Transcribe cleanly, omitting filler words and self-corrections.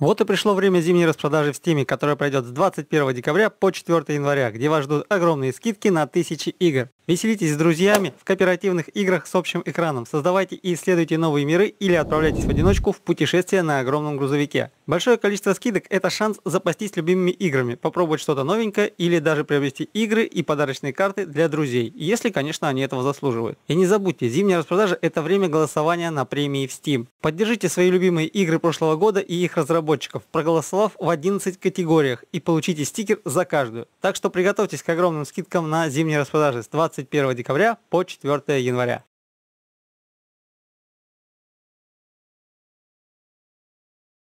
Вот и пришло время зимней распродажи в Steam, которая пройдет с 21 декабря по 4 января, где вас ждут огромные скидки на тысячи игр. Веселитесь с друзьями в кооперативных играх с общим экраном, создавайте и исследуйте новые миры или отправляйтесь в одиночку в путешествие на огромном грузовике. Большое количество скидок – это шанс запастись любимыми играми, попробовать что-то новенькое или даже приобрести игры и подарочные карты для друзей, если, конечно, они этого заслуживают. И не забудьте, зимняя распродажа – это время голосования на премии в Steam. Поддержите свои любимые игры прошлого года и их разработчиков, проголосовав в 11 категориях, и получите стикер за каждую. Так что приготовьтесь к огромным скидкам на зимние распродажи с 21 декабря по 4 января.